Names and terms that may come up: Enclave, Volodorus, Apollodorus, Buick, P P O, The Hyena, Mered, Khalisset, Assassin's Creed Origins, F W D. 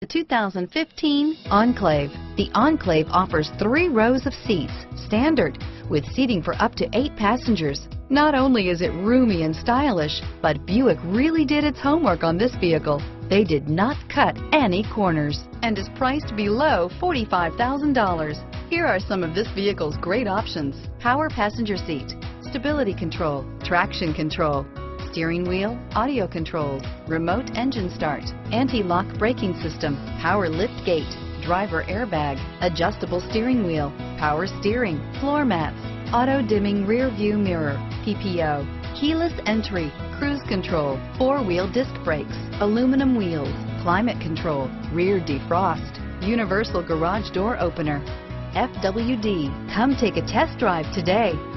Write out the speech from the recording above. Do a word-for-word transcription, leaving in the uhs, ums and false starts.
The two thousand fifteen Enclave. The Enclave offers three rows of seats, standard, with seating for up to eight passengers. Not only is it roomy and stylish, but Buick really did its homework on this vehicle. They did not cut any corners and is priced below forty-five thousand dollars. Here are some of this vehicle's great options: power passenger seat, stability control, traction control, steering wheel audio controls, remote engine start, anti-lock braking system, power lift gate, driver airbag, adjustable steering wheel, power steering, floor mats, auto dimming rear view mirror, P P O, keyless entry, cruise control, four-wheel disc brakes, aluminum wheels, climate control, rear defrost, universal garage door opener, F W D. Come take a test drive today.